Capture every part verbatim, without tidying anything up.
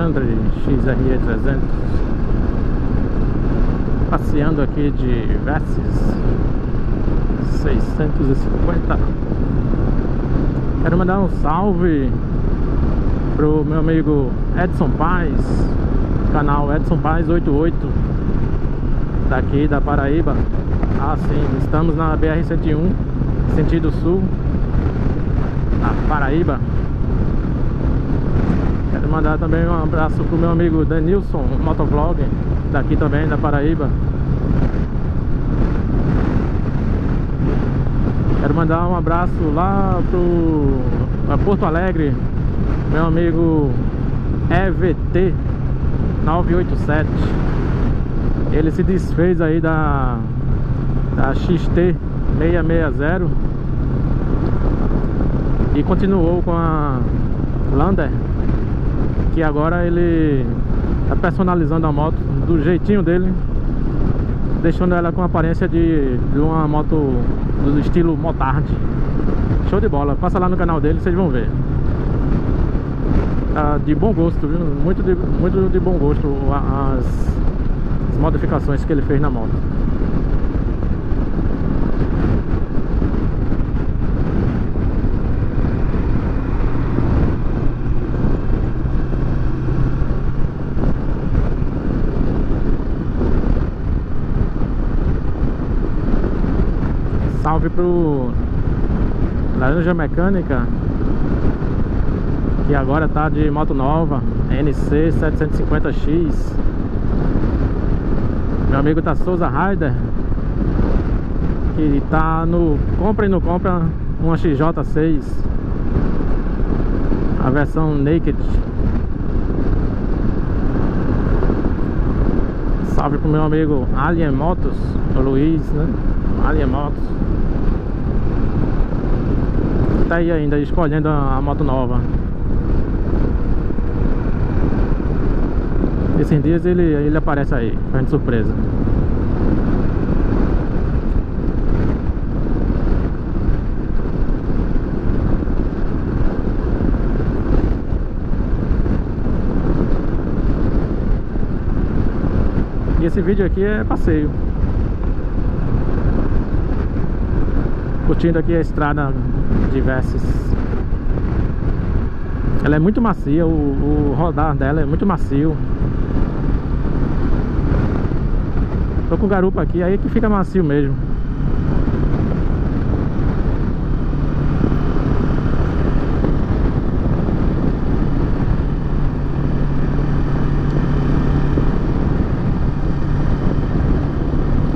Alexandre X R E trezentos, passeando aqui de Versys seiscentos e cinquenta. Quero mandar um salve pro meu amigo Edson Paz, canal Edson Paz oitenta e oito, daqui da Paraíba. Ah, sim, estamos na B R cento e um, sentido sul, na Paraíba. Quero mandar também um abraço pro meu amigo Danilson, um motovlog, daqui também da Paraíba. Quero mandar um abraço lá pro Porto Alegre, meu amigo E V T nove oito sete. Ele se desfez aí da, da X T seiscentos e sessenta e continuou com a Lander, que agora ele tá personalizando a moto do jeitinho dele, deixando ela com a aparência de, de uma moto do estilo Motard. Show de bola, passa lá no canal dele, vocês vão ver. Tá de bom gosto, viu? Muito de, muito de bom gosto as, as modificações que ele fez na moto. Salve pro Laranja Mecânica, que agora tá de moto nova, N C setecentos e cinquenta X. Meu amigo Tasouza Rider, que tá no compra e não compra uma X J seis, a versão naked. Salve pro meu amigo Alien Motos, o Luiz, né? Alien Motos. Tá aí ainda escolhendo a moto nova. Esses dias ele, ele aparece aí, fazendo surpresa. E esse vídeo aqui é passeio, curtindo aqui a estrada de Versys. Ela é muito macia, o, o rodar dela é muito macio. Tô com garupa aqui, aí que fica macio mesmo.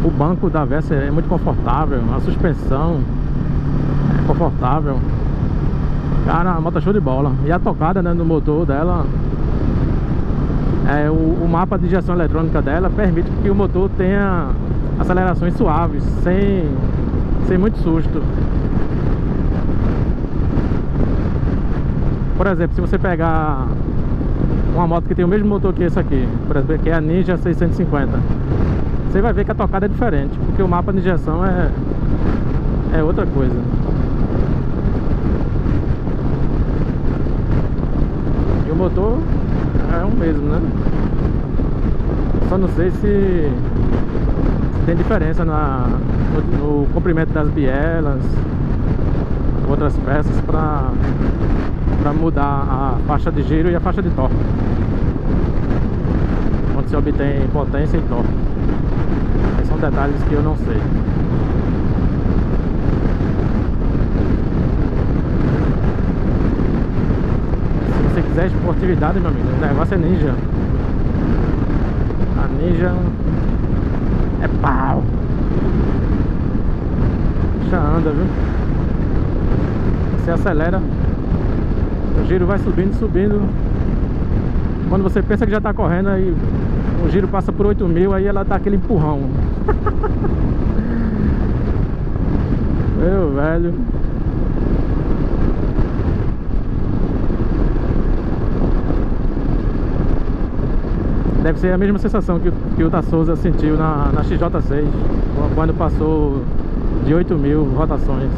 O banco da Versys é muito confortável, a suspensão confortável, cara, a moto é show de bola. E a tocada, né, no motor dela, é, o, o mapa de injeção eletrônica dela permite que o motor tenha acelerações suaves, sem, sem muito susto. Por exemplo, se você pegar uma moto que tem o mesmo motor que esse aqui, por exemplo, que é a Ninja seiscentos e cinquenta, você vai ver que a tocada é diferente, porque o mapa de injeção é, é outra coisa. O motor é o mesmo, né? Só não sei se, se tem diferença na, no, no comprimento das bielas, outras peças, para para mudar a faixa de giro e a faixa de torque, quando se obtém potência e torque. Esses são detalhes que eu não sei. Quiser esportividade, meu amigo, o negócio é Ninja. A Ninja é pau. Já anda, viu? Você acelera, o giro vai subindo, subindo. Quando você pensa que já tá correndo, aí o giro passa por oito mil, aí ela dá aquele empurrão. Meu velho, deve ser a mesma sensação que, que o Tasouza sentiu na, na X J seis, quando passou de oito mil rotações.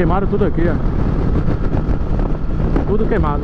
queimaram tudo aqui, ó. Tudo queimado.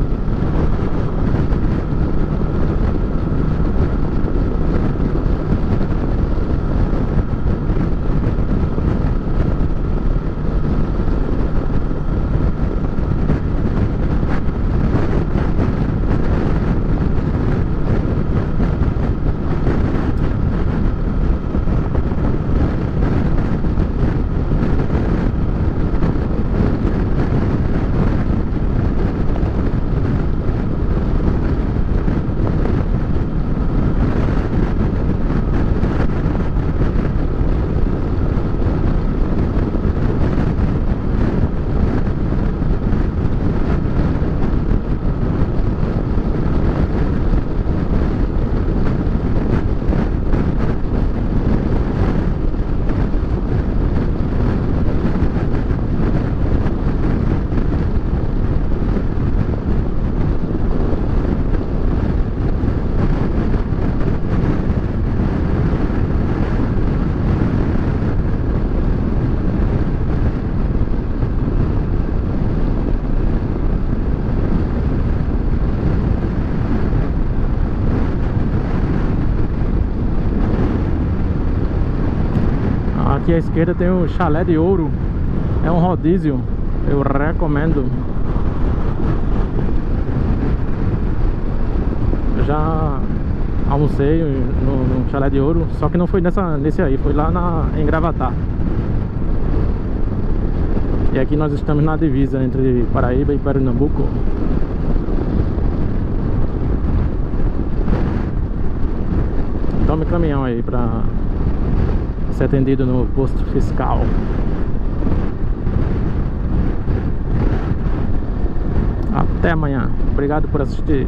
Aqui à esquerda tem o Chalé de Ouro. É um rodízio, eu recomendo. Eu já almocei no, no Chalé de Ouro, só que não foi nessa, nesse aí, foi lá na, em Gravatá. E aqui nós estamos na divisa entre Paraíba e Pernambuco. Tome caminhão aí pra ser atendido no posto fiscal. Até amanhã. Obrigado por assistir.